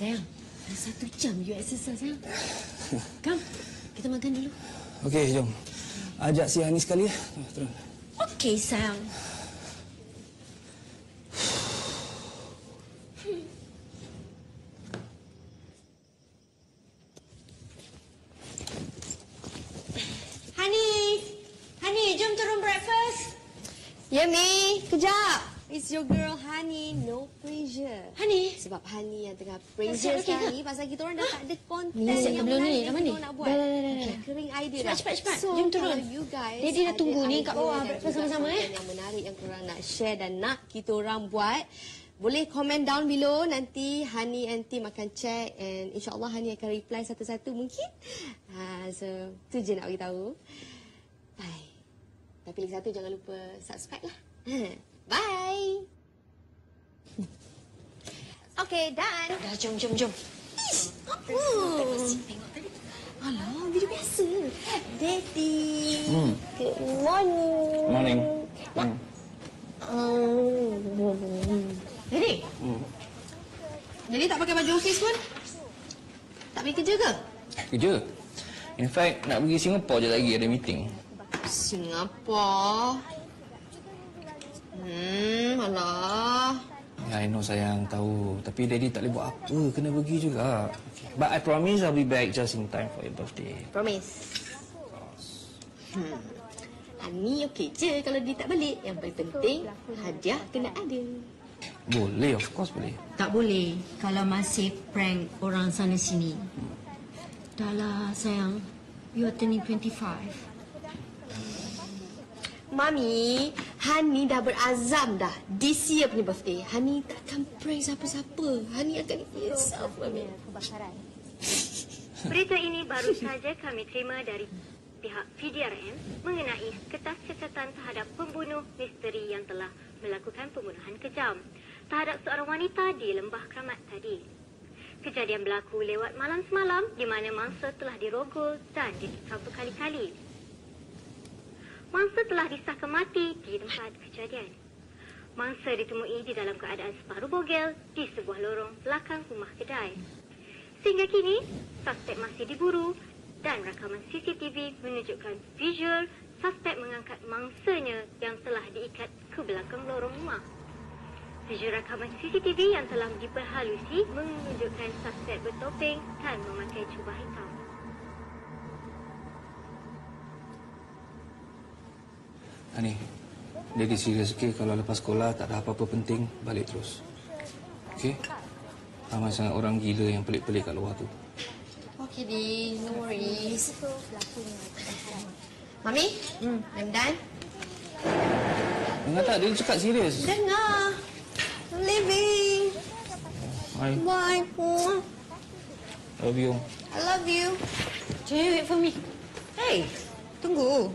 Sayang, ada 1 jam you exercise, sayang. Come, kita makan dulu. Okey, jom. Ajak si Hani sekali ya. Okey, sayang. Yemi, kejap. It's your girl Hani, no pressure. Hani? Sebab Hani yang tengah pressure sekali pasal kita orang dah tak ada konten yang menarik yang kita nak buat. Kering idea dah. Cepat. Jom turun. Daddy dah tunggu ni kat bawah. Breakfast sama-sama eh. Yang menarik yang korang nak share dan nak kita orang buat. Boleh komen down below. Nanti Hani and team akan check. And insyaAllah Hani akan reply satu-satu mungkin. So, tu je nak beritahu. Bye. Tapi lagi satu, jangan lupa subscribe lah. Bye! Okay, done. Dah, jom. Ish, apa? Tengok tadi. Alah, video biasa. Daddy. Good morning. Morning. Daddy? Daddy tak pakai baju office pun? Tak pergi kerja ke? Kerja. In fact, nak pergi Singapura je lagi, ada meeting. Singapura. Alah. Ya, I know sayang, tahu. Tapi Daddy tak boleh buat apa, kena pergi juga. Okay. But I promise I'll be back just in time for your birthday. Promise. Hani okey je kalau dia tak balik. Yang paling penting, hadiah kena ada. Boleh, of course boleh. Tak boleh kalau masih prank orang sana sini. Dah lah sayang, you are turning 25. Mami, Hani dah berazam dah. This year punya birthday. Hani takkan prank siapa-siapa. Hani akan insaf, Mami. Berita ini baru saja kami terima dari pihak PDRM mengenai kertas catatan terhadap pembunuh misteri yang telah melakukan pembunuhan kejam terhadap seorang wanita di Lembah Kramat tadi. Kejadian berlaku lewat malam semalam di mana mangsa telah dirogol dan dikikam berkali-kali. Mangsa telah disahkan mati di tempat kejadian. Mangsa ditemui di dalam keadaan separuh bogel di sebuah lorong belakang rumah kedai. Sehingga kini, suspek masih diburu dan rakaman CCTV menunjukkan visual suspek mengangkat mangsanya yang telah diikat ke belakang lorong rumah. Visual rakaman CCTV yang telah diperhalusi menunjukkan suspek bertopeng dan memakai jubah hitam. Hani, Daddy serius okay kalau lepas sekolah tak ada apa-apa penting, balik terus. Okey? Ramai sangat orang gila yang pelik-pelik kat luar tu. Okey, Di. No worries. Mami? I'm done. Dengar tak? Dia cakap serius. Dengar. I'm leaving. Bye. Bye, Puan. Love you. I love you. Can you wait for me? Hey, tunggu.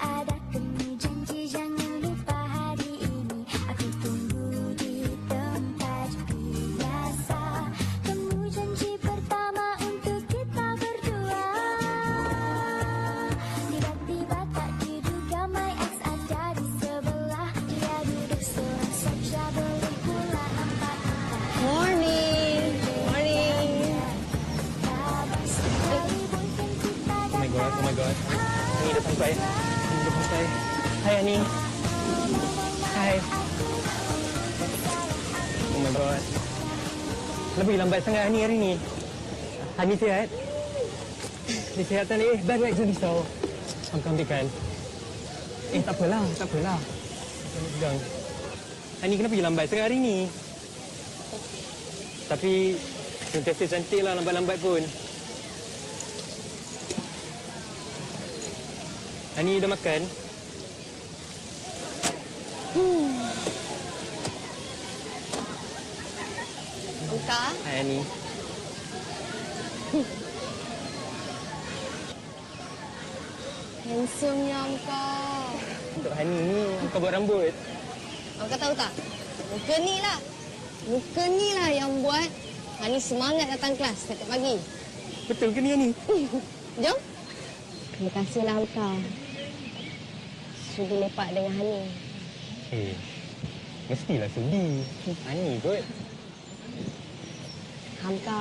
ada temu janji, jangan lupa hari ini. Aku tunggu di tempat biasa. Temu janji pertama untuk kita berdua. Tiba-tiba tak diduga, my ex ada di sebelah. Dia duduk seorang saja, boleh pula empat-empat. Morning. Oh my god. Ini depan saya. Hai Hani. Hai. Oh my god. Lebih lambat sangat Hani hari ni. Hani sihat? Dia sihat tak ni? Baru aja risau. Hamka ambilkan. Tak apalah. Pegang. Hani kenapa pergi lambat sangat hari ni? Tapi sentiasa cantik lah lambat-lambat pun. Hani dah makan? Muka? Hai, Hani. Handsome-nya Muka. Untuk Hani ni, Muka buat rambut. Muka tahu tak? Muka ni lah yang buat Hani semangat datang kelas setiap pagi. Betul ke ni, Hani? Jom. Terima kasihlah, Hamka. sudi lepak dengan Hani. Eh, mestilah sudi. Hani kot. Hamka.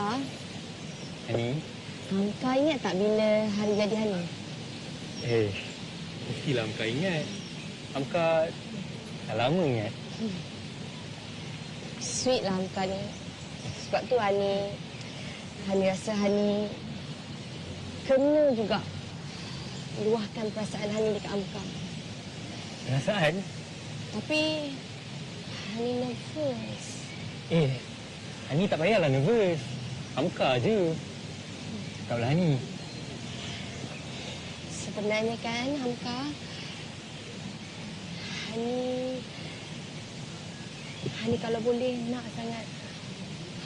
Hani? Hamka ingat tak bila hari jadi Hani? Eh, mestilah Hamka ingat. Hamka dah lama ingat. Sweetlah Hamka ni. Sebab tu Hani rasa Hani kena juga luahkan perasaan Hani dekat Hamka. Perasaan? Tapi Hani nervous. Eh, Hani tak payahlah nervous. Hamka je. Taklah Hani. Sebenarnya kan Hamka, Hani kalau boleh nak sangat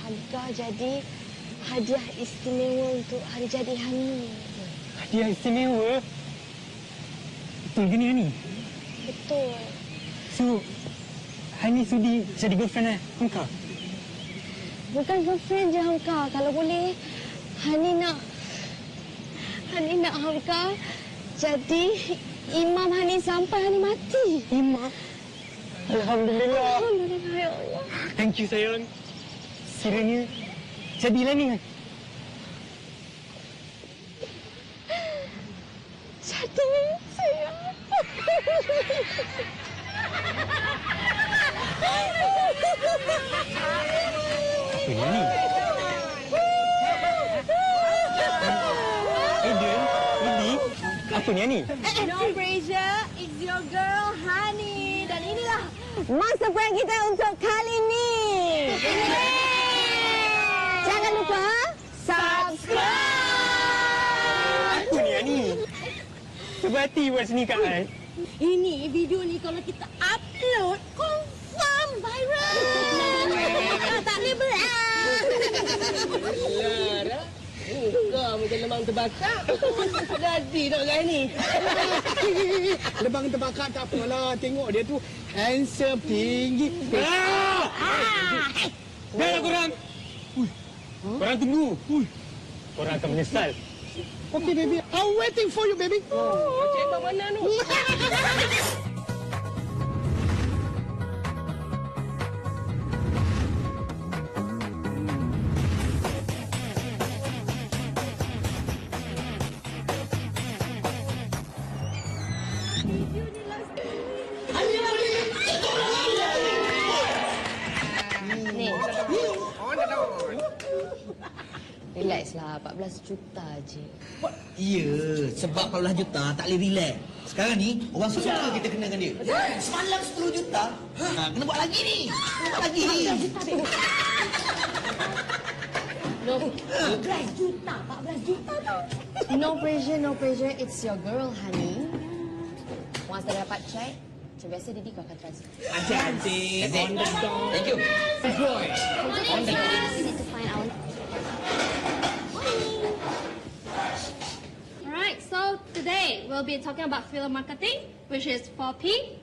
Hamka jadi hadiah istimewa untuk hari jadi Hani. Hadiah istimewa? Betul ke ni, Hani? Betul. So, Hani sudi jadi girlfriend Hamka? Bukan girlfriend je Hamka. Kalau boleh, Hani nak Hamka jadi imam Hani sampai Hani mati. Imam? Alhamdulillah. Alhamdulillah, ya Allah. Thank you, sayang. Kiranya jadilah ni. Jadi, sayang. Apa ni? Aiden, Bibi, apa ni Hani? No pressure, it's your girl Hani. Dan inilah masa prank kita untuk kali ini. Jangan lupa subscribe. Apa ni Hani? Sebati buat sini kat I. Ini video ni kalau kita upload, confirm viral. Tak boleh berat. Larang. Kau macam lemang terbakar. Jadi tak orang ni. Lemang terbakar tak apalah. Tengok dia tu handsome, tinggi. Dah korang. Korang tunggu. Korang akan menyesal. Okay, baby. I'm waiting for you, baby. Oh, cek bang mana tu? Relaxlah, 14 juta je. Ya, sebab 14 juta tak boleh relax. Sekarang ni, orang suka kita kena dengan dia. Semalam 10 juta, kena buat lagi ni. Buat lagi. 14 juta, 14 juta tau. No pressure, no pressure. It's your girl, Hani. Once dah dapat check, macam biasa Didi kau akan transfer. Adik. Thank you. On the door. We need to find out. So today we'll be talking about affiliate marketing, which is 4P.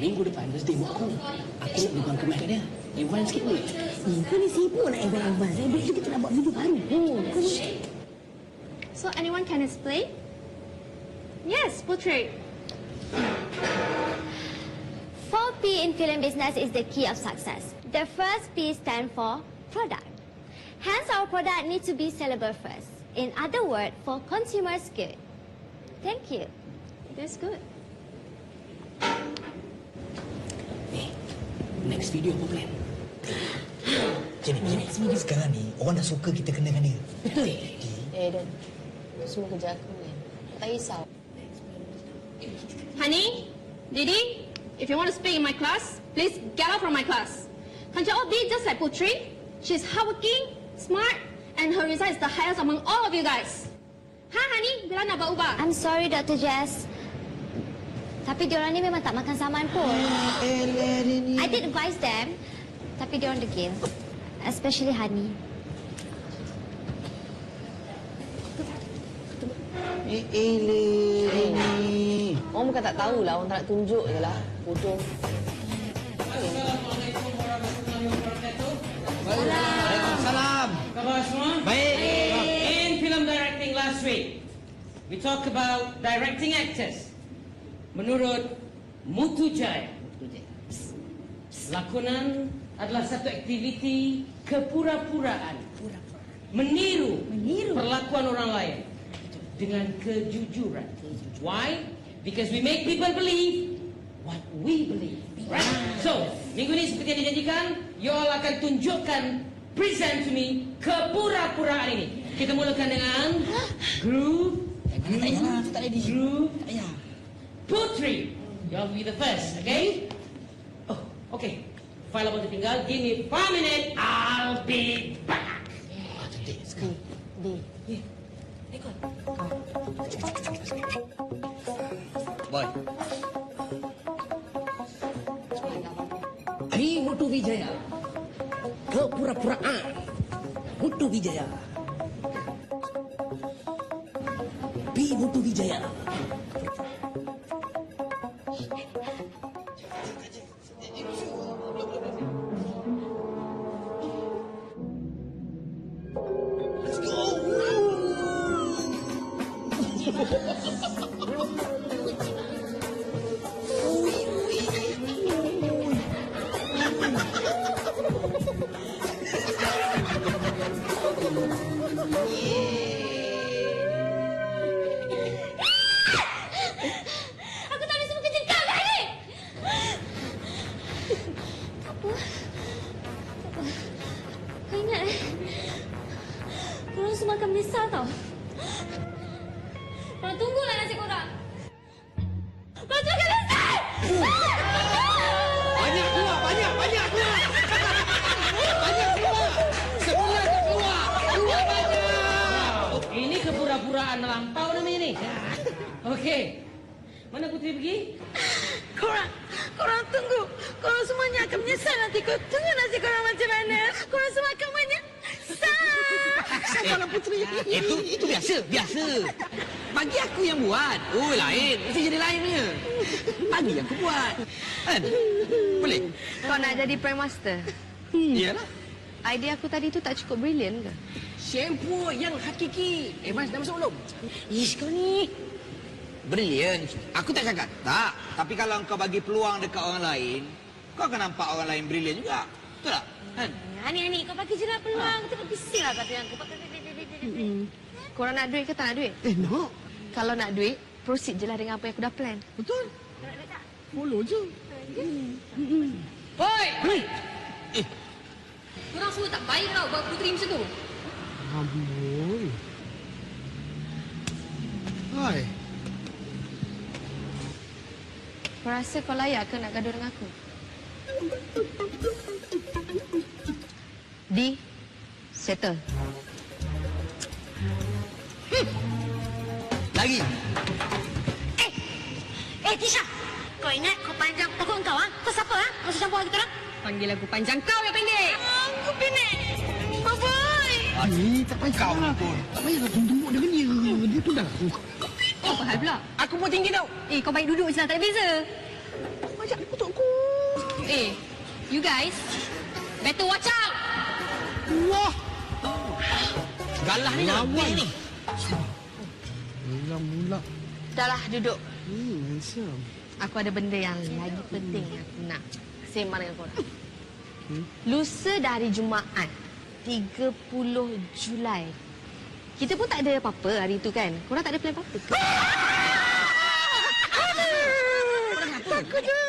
Minggu depan mesti buat aku nak buang kemas kat dia. Advance sikit boleh. Kau ni sibuk nak advance. Advance kita nak buat video baru. So anyone can explain? Yes, Putri. 4P in film business is the key of success. The first P stands for product. Hence, our product needs to be sellable first. In other words, for consumers' good. Thank you. That's good. Hey, next video apa plan? Jadi sekarang ni, orang dah suka kita kena dia. Betul? Aiden, semua kerja aku ni. Tak risau. Hani, Didi, if you want to speak in my class, please get out from my class. Can't you all be just like Putri? She's hardworking, smart, and her result is the highest among all of you guys. Ha, Hani? Bila nak berubah? I'm sorry, Dr. Jess. Tapi diorang ni memang tak makan saman pun. I did advise them, tapi diorang degil. Especially Hani. Eleni. Orang bukan tak tahulah, orang tak nak tunjuk je lah. Bodoh. Assalamualaikum warahmatullahi wabarakatuh. Waalaikumsalam. Khabar semua? Baik. In film directing last 3, we talk about directing actors. Menurut Mutujaya, lakonan adalah satu aktiviti kepura-puraan, meniru perlakuan orang lain dengan kejujuran. Why? Because we make people believe what we believe, right? So, minggu ini seperti yang dijanjikan, you all akan tunjukkan, present to me, kepura-puraan ini. Kita mulakan dengan groove. Putri, you all be the first, okay? Oh, okay. File apa tertinggal? Give me 5 minutes. I'll be back. Boy. Hi Mutu Wijaya. Kepura-puraan. Mutu Wijaya. Bi Mutu Wijaya. Iyalah. Idea aku tadi tu tak cukup brilian ke? Shampoo yang hakiki. Mas dah masuk belum? Ish, kau ni brilian. Aku tak cakap tak. Tapi kalau kau bagi peluang dekat orang lain, kau akan nampak orang lain brilian juga. Betul tak? Hani, kau pakai jelah peluang. Kau tak pisahlah kata yang kau pakai. Korang nak duit ke tak nak duit? Nak. Kalau nak duit, proceed jelah dengan apa yang aku dah plan. Betul. Nak duit tak? Follow je. Oi! Korang semua tak baik tau buat Putri macam tu. Amboi. Hai. Kau rasa kau layak ke nak gaduh dengan aku? Di settle. Lagi. Tisha. Kau ingat kau panjang pokok kau, ha? Kau siapa, ha? Masuk campur kita orang? Panggil aku panjang, kau yang pendek. Aku pendek. Baboy. Ani, tak payah kau pun. Tak payah kau tunduk dengan dia. Dia tu dah aku. Kau apa hal pula? Aku pun tinggi tau. Kau baik duduk je lah. Tak ada beza. Macam aku tak aku. You guys, better watch out. Wah. Galah ni lah. Lawan ni. Mula-mula. Dahlah, duduk. Macam. Aku ada benda yang lagi penting yang aku nak sembang dengan korang. Lusa dah hari Jumaat, 30 Julai. Kita pun tak ada apa-apa hari tu kan? Korang tak ada plan apa-apa ke? Takut dia.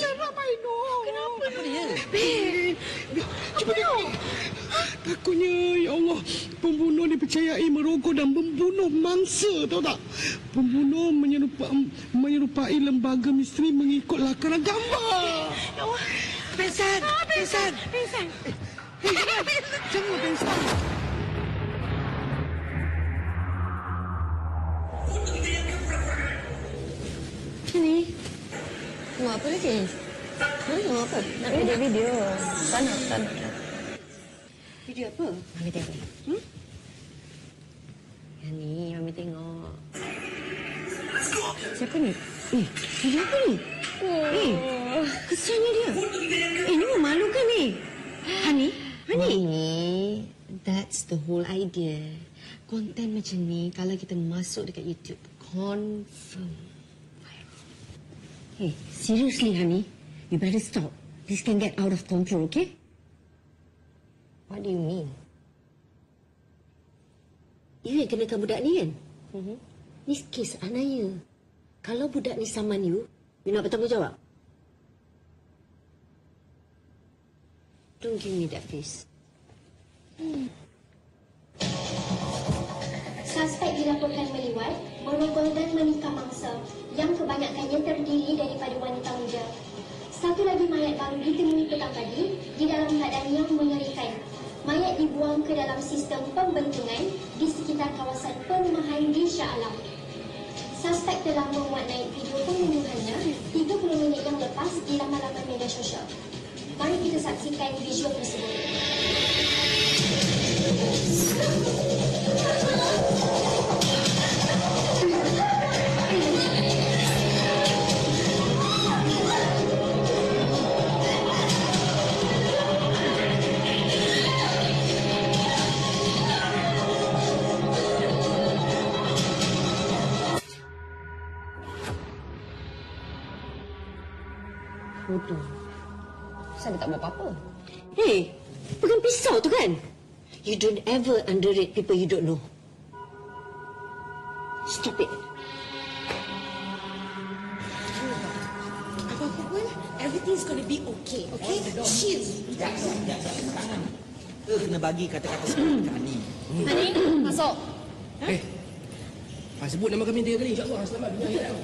Sarah Maino. Kenapa dia? Cuba tengok. Takutnya, ya Allah, pembunuh dipercayai merogoh dan membunuh mangsa, tahu tak? Pembunuh menyerupai lembaga misteri mengikut lakaran gambar. Ya Allah. Pingsan. Jangan pingsan. Ini. Mau apa lagi? Mau apa? Nak video. Tanah. Video apa? Mami tengok. Yang ni, Mami tengok. Siapa ni? Video apa ni? Kesiannya dia. Ini memalukan ni. Hani? That's the whole idea. Konten macam ni, kalau kita masuk dekat YouTube, confirm viral. Hey, seriously, Hani, you better stop. This can get out of control, okay? What do you mean? You yang kenakan budak ni, kan? Ni kes anaya. Kalau budak ni saman you, you nak bertanggungjawab? Don't give me that face. Suspek dilaporkan meliwat, menebol dan menikah mangsa yang kebanyakannya terdiri daripada wanita muda. Satu lagi mayat baru ditemui petang tadi di dalam keadaan yang mengerikan. Mayat dibuang ke dalam sistem pembentungan di sekitar kawasan perumahan di Shah Alam. Suspek telah mewarnai video pembunuhannya 30 minit yang lepas di laman-laman media sosial. Mari kita saksikan visual tersebut. Bodoh. Saya tak buat apa-apa. Hey, pegang pisau tu kan? You don't ever underrate people you don't know. Stop it. Apa-apa pun, everything's going to be okay. Okay? Chill. Jangan. Kena bagi kata-kata seperti Hani. Hani, masuk. Eh, sebut nama kami dia kali. InsyaAllah, selamat.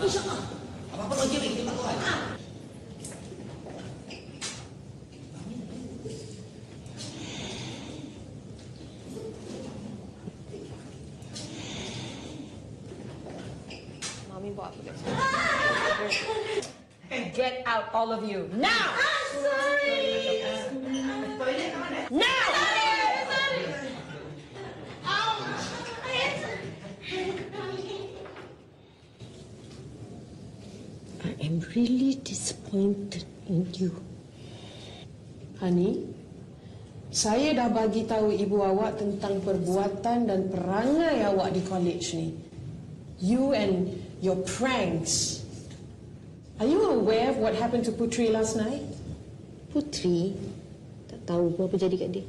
InsyaAllah. Apa-apa lagi kita tak tahu. Get out, all of you, now! I'm sorry! Now! Sorry! Ouch! I am really disappointed in you. Hani, saya dah bagi tahu ibu awak tentang perbuatan dan perangai awak di college ni. You and your pranks. Are you aware of what happened to Putri last night? Putri? Tak tahu pun apa jadi kat dia.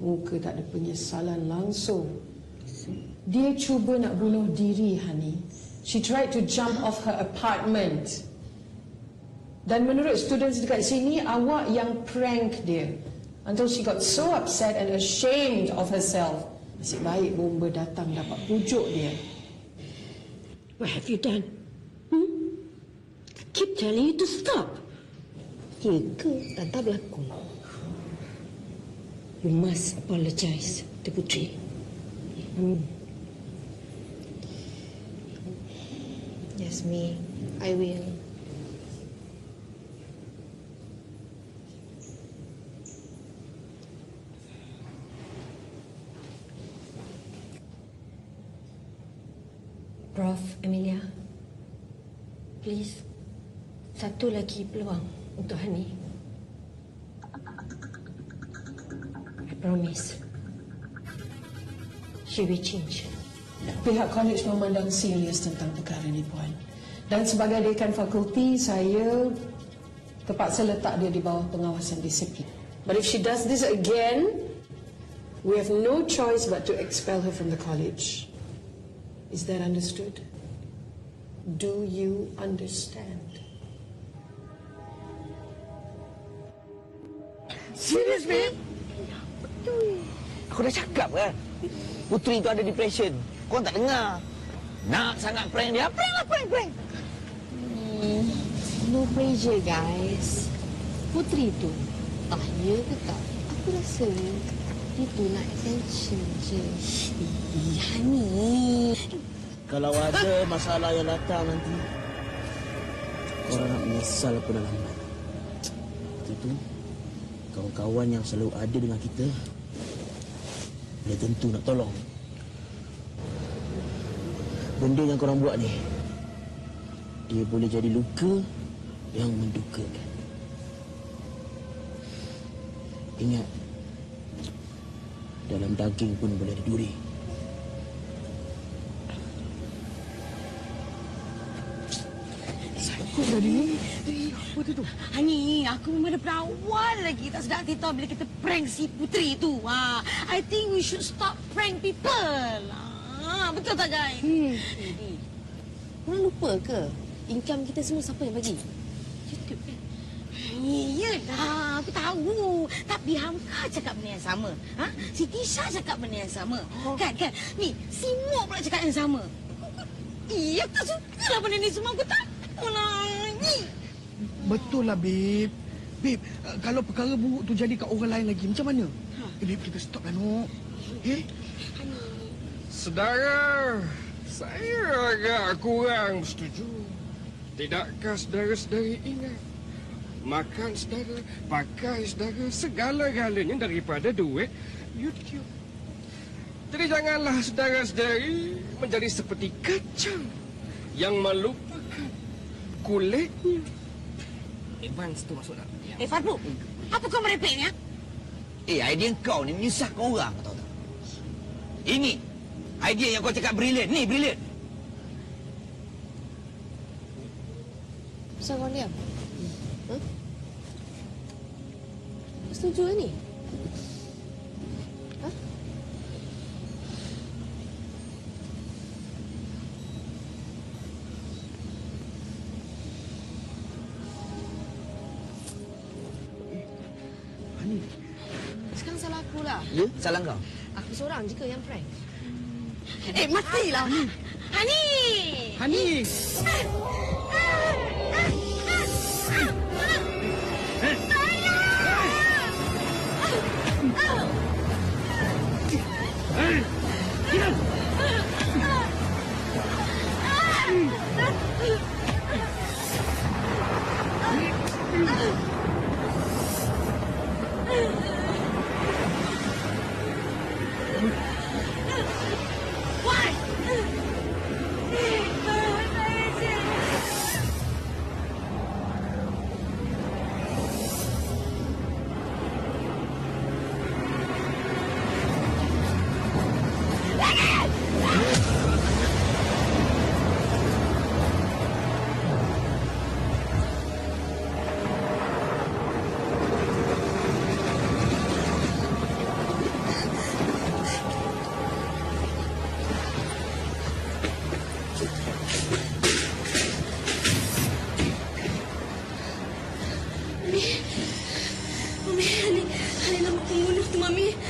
Muka tak ada penyesalan langsung. Dia cuba nak bunuh diri, Hani. She tried to jump off her apartment. Dan menurut students dekat sini, awak yang prank dia. Until she got so upset and ashamed of herself. Nasib baik bomba datang dapat pujuk dia. What have you done? Keep telling you to stop. Here, girl, tak berlaku. You must apologize to Putri. Yes, me. I will. Prof. Amelia, please. Satu lagi peluang untuk Hani. I promise. She will change. Pihak college memandang serius tentang perkara ini, Puan. Dan sebagai dekan fakulti, saya terpaksa letak dia di bawah pengawasan disiplin. But if she does this again, we have no choice but to expel her from the college. Is that understood? Do you understand? Serius, babe? Betul. Aku dah cakap kan? Putri tu ada depression. Korang tak dengar. Nak sangat prank dia. Prank lah, prank. No pressure, guys. Putri tu, tak ya ke tak? Aku rasa dia tu nak attention je. Hani. Kalau ada masalah yang datang nanti, korang nak menyesal aku dah lambat. Itu kawan-kawan yang selalu ada dengan kita, dia tentu nak tolong. Benda yang korang buat ni, dia boleh jadi luka yang mendukakan. Ingat, Dalam daging pun boleh diduri. Sakit dah ni. Apa tu? Hani, aku memang ada perawal lagi. Tak sedap hati tau bila kita prank si Putri tu. Ha, I think we should stop prank people. Ha, betul tak, guys? Jadi, korang lupa ke income kita semua siapa yang bagi? YouTube kan? Yelah, aku tahu. Tapi Hamka cakap benda yang sama. Ha? Si Tisha cakap benda yang sama. Kan? Ni, si Mok pula cakap yang sama. Aku tak suka lah benda ni semua. Aku takutlah. Betul lah, babe. Babe, kalau perkara buruk tu jadi kat orang lain lagi, macam mana? Babe, kita stop lah, Nok. Okay? Sedara, saya agak kurang setuju. Tidakkah sedara-sedari ingat? Makan sedara, pakai sedara, segala-galanya daripada duit YouTube. Jadi janganlah sedara-sedari menjadi seperti kacang yang melupakan kulitnya. Iban situ masuk tak? Fardu, apa kau merepek ni? Idea kau ni menyusahkan orang, kau tahu tak? Ini, idea yang kau cakap brilliant. Ni, brilliant. Kenapa kau diam? Setuju ni? Ha? Hani. Sekarang salah aku lah. Ya? Salah kau? Aku seorang je ke yang prank? Matilah! Hani! Hani!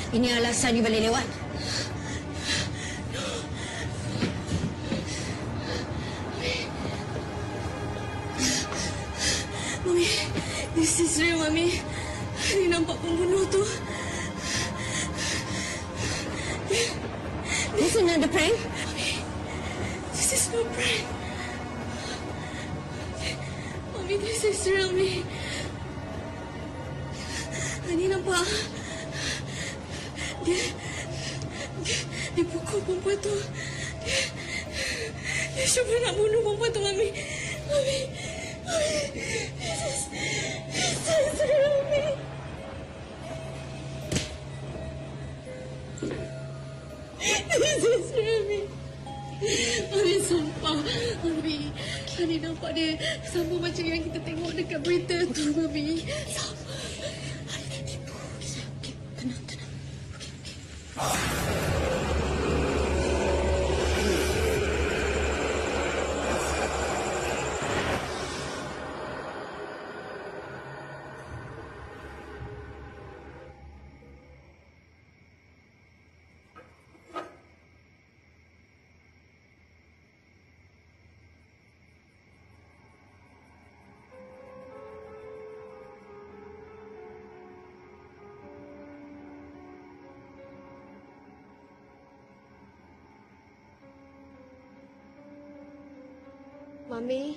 Ini alasan dia boleh lewat. Mami, this is real, Mami. Dia nampak pembunuh tu. This is not a prank. Mami, this is no prank. Mami, this is real, Mami. Dia nampak... Dia pukul perempuan tu. Dia cuba nak bunuh perempuan tu, Mami. Mami. Saya seru, Mami. Saya seru, Mami. Mami sumpah, Mami. Mami nampak dia sama macam yang kita tengok dekat berita tu, Mami. Sama. Mami.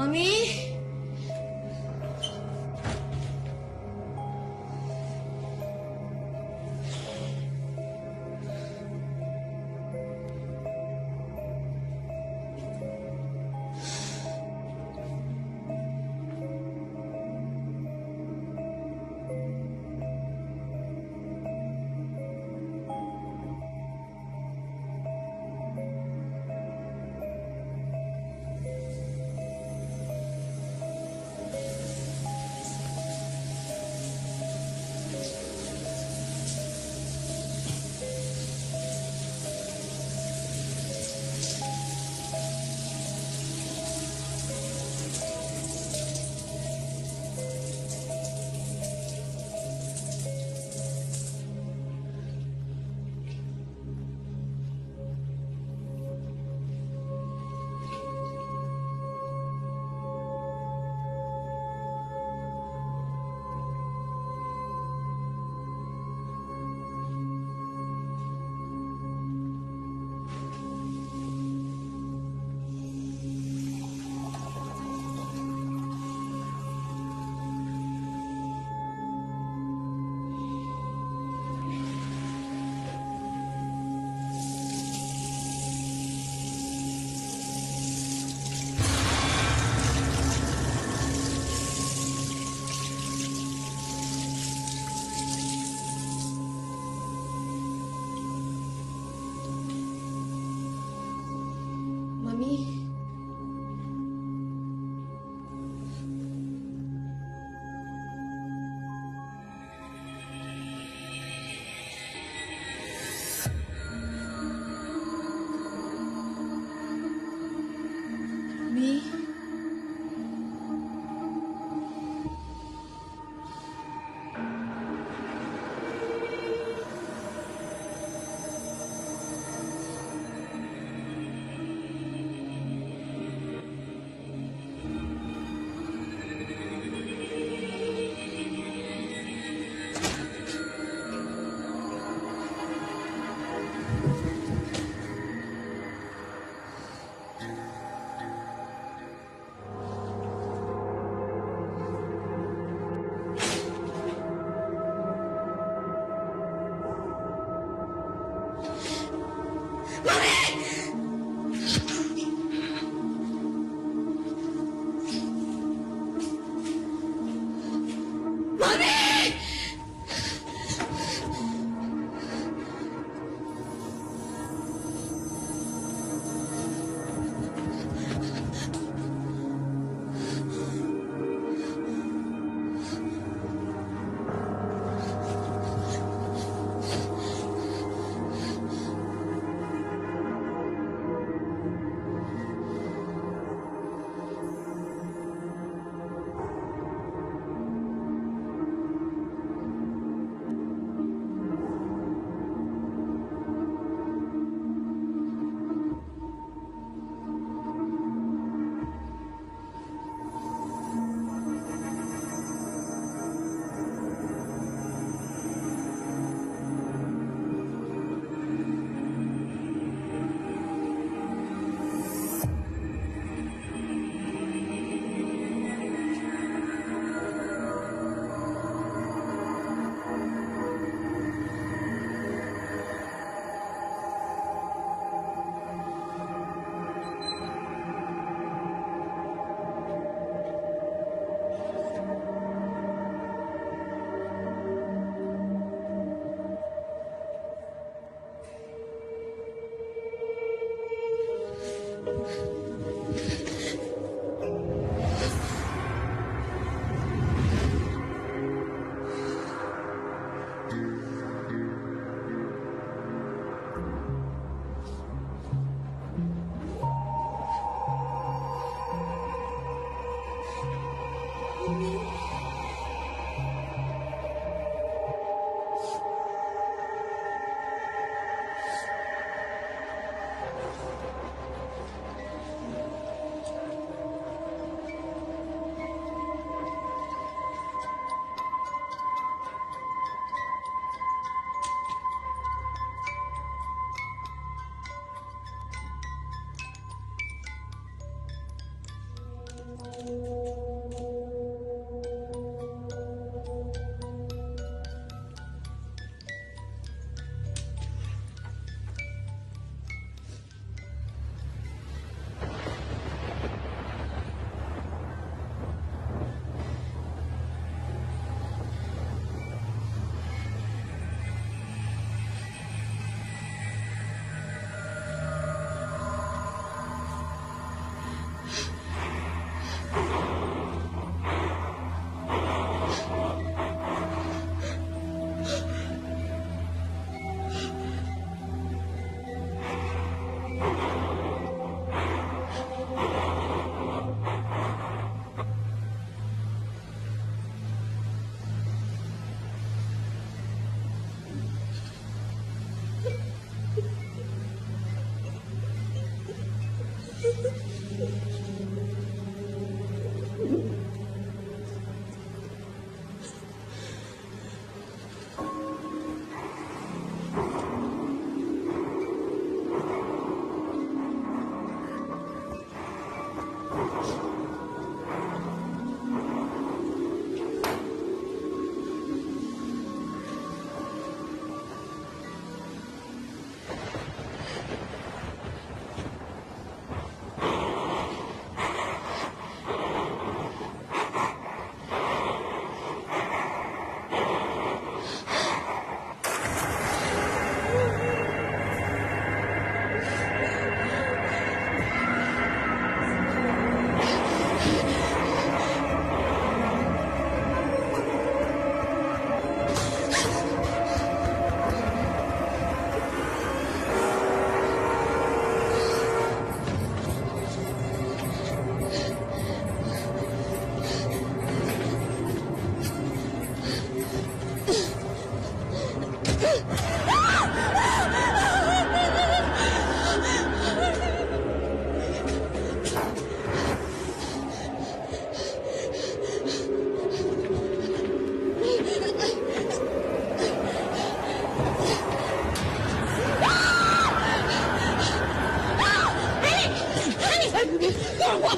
Mami?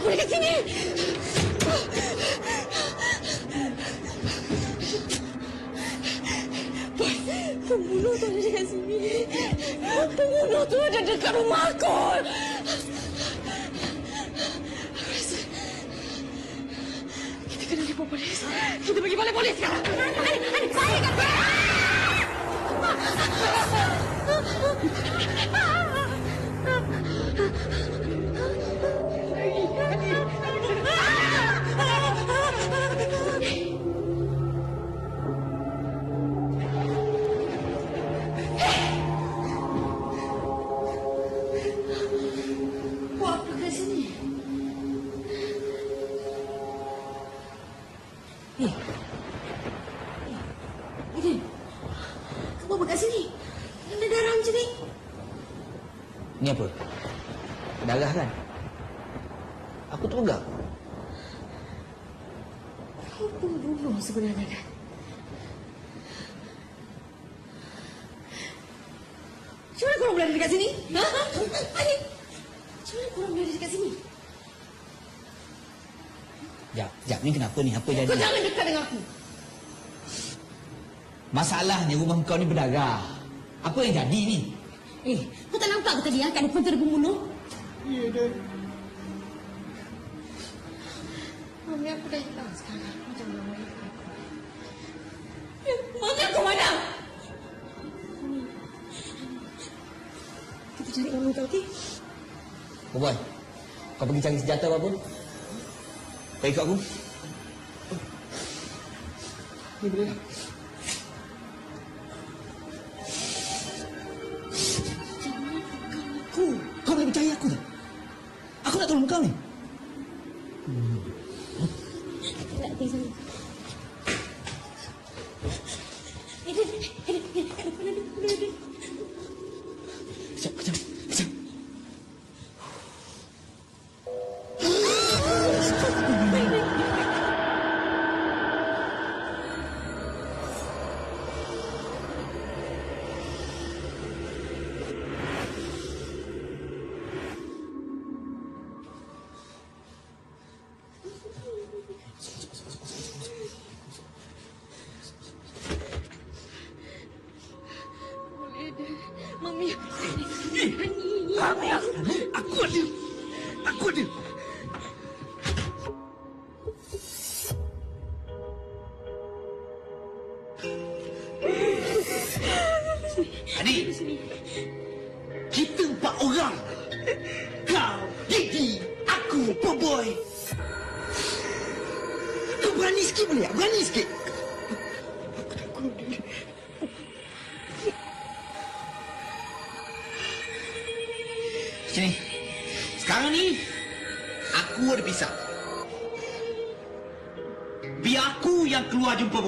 boleh ke sini. Boy, pembunuh itu ada dekat sini. Pembunuh itu ada dekat rumah aku. Aku rasa kita kena report polis. Kita pergi balik polis sekarang. Hani, saya akan apa jadi? Kau jangan dekat dengan aku. Masalahnya rumah kau ni berdarah. Apa yang jadi ni? Kau tak nampak ke tadi kat depan tu ada pembunuh? Ya, dah. Mami aku dah hilang sekarang. Macam mana aku? Mami aku mana? Kita cari mami kau, okey? Oh, boy. Kau pergi cari senjata apa pun. Kau ikut aku. Ini boleh. Jangan bukan aku. Kau boleh percaya aku tak? Aku nak tolong kau ni. Tak bisa. Aiden. Kejap. Aku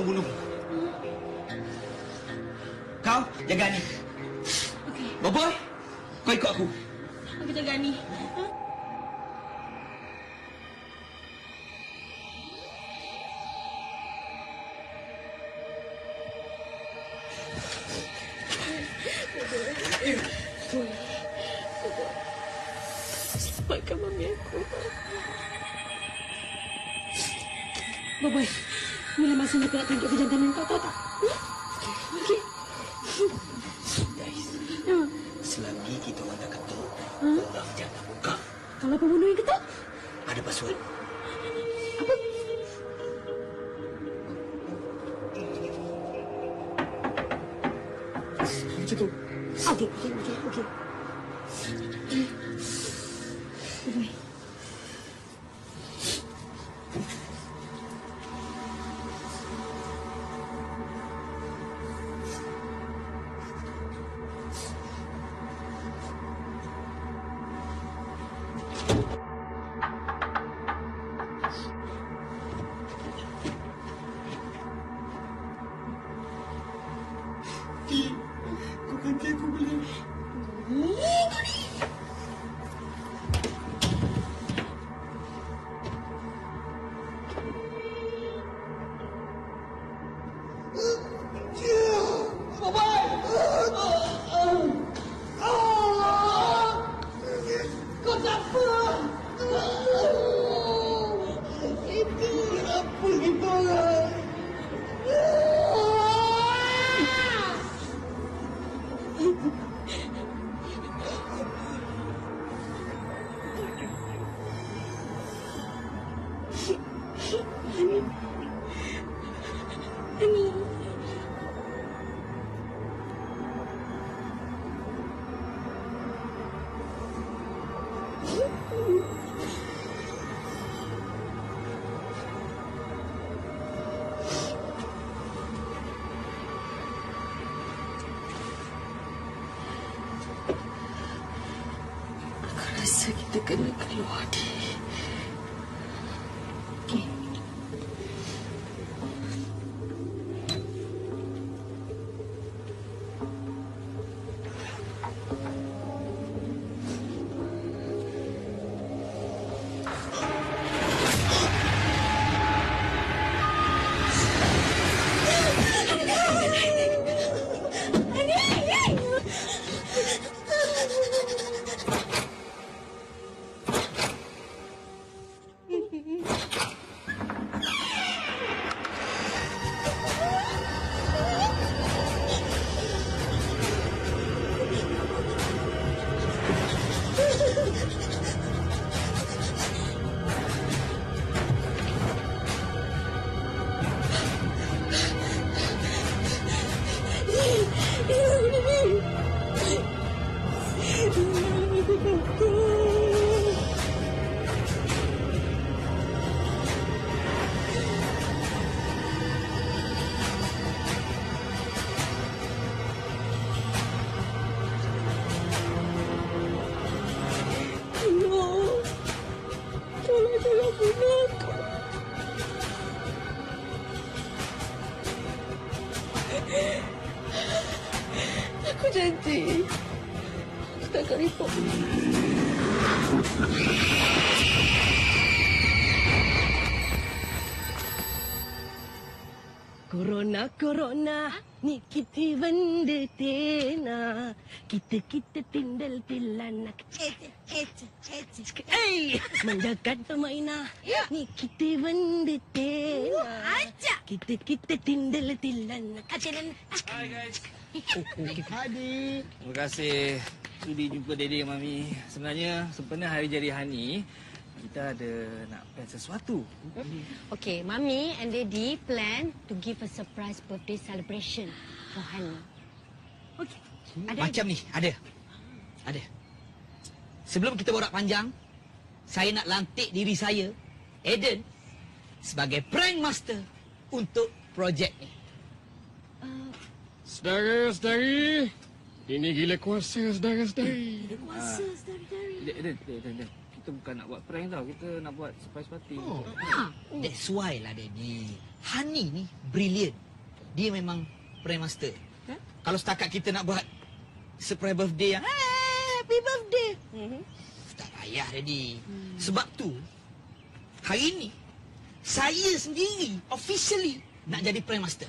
boleh. kena keluar dia. Aku janji aku takkan report. Corona, corona, ni kita benda tena. Kita tindal tilanak. Hey, menjaga permainan. Ni kita benda tena. Kita tindal tilanak. Hi guys. Hadi. Terima kasih. Sudi jumpa Dede Mami. Sebenarnya sempena hari jadi Hani, kita ada nak plan sesuatu. Okay, Mami and Daddy plan to give a surprise birthday celebration for Hani. Okay. Macam ni, ada. Sebelum kita borak panjang, saya nak lantik diri saya, Aiden, sebagai prank master untuk projek ni. Sedara-sedari, ini gila kuasa sedara-sedari. Gila kuasa sedara-sedari. Aiden. Kita bukan nak buat prank tau, kita nak buat surprise party. Oh. That's why lah Daddy. Hani ni brilliant. Dia memang prank master. Huh? Kalau setakat kita nak buat surprise birthday yang happy birthday. Tak payah Daddy. Sebab tu, hari ni, saya sendiri officially nak jadi prank master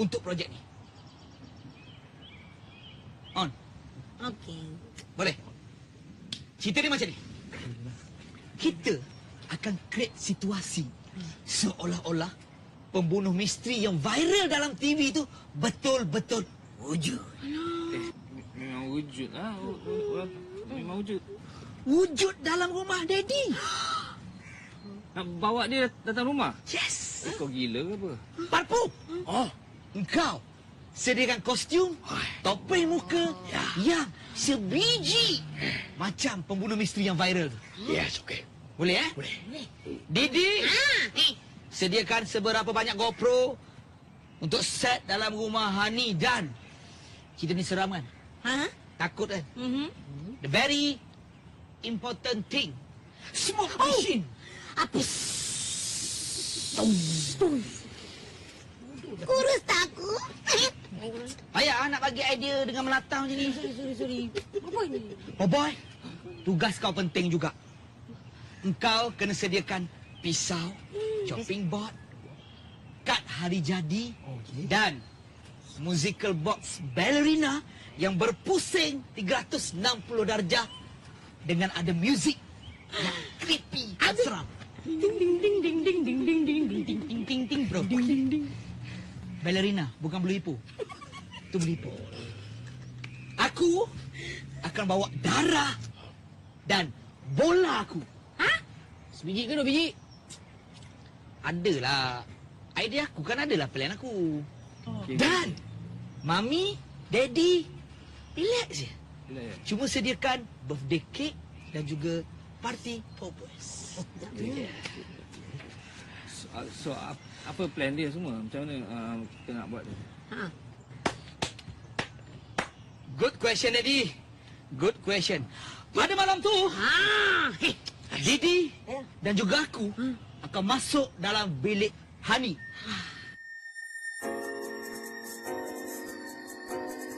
untuk projek ni. On. Okay. Boleh? Cerita dia macam ni. Kita akan create situasi seolah-olah pembunuh misteri yang viral dalam TV itu betul-betul wujud. Memang wujud lah. Memang wujud. Wujud dalam rumah Daddy. Nak bawa dia datang rumah? Yes. Kau gila ke apa? Parpu. Oh, engkau sediakan kostum, topeng muka yang sebiji macam pembunuh misteri yang viral tu. Yes, okey. Boleh, eh? Boleh. Didi, sediakan seberapa banyak GoPro untuk set dalam rumah Hani dan kita ni seram kan? Takut kan? The very important thing. Smoke machine. Apa? Kurus tak aku? Payah nak bagi idea dengan melatah macam ni. Sorry. Apa ini? Oh boy, tugas kau penting juga. Engkau kena sediakan pisau, chopping board, kad hari jadi dan musical box ballerina yang berpusing 360 darjah dengan ada muzik yang creepy dan seram. Ding ding ding ding ding ding ding ding ding ding ding ding bro. Ballerina, bukan belipu. Itu belipu. Aku akan bawa darah dan bola aku. Sebiji ke dua biji? Adalah. Idea aku kan adalah plan aku. Dan Mami, Daddy, relax je. Cuma sediakan birthday cake dan juga party popers. So, apa plan dia semua? Macam mana kita nak buat dia? Good question, Daddy. Good question. Pada malam tu, Didi dan juga aku akan masuk dalam bilik Hani.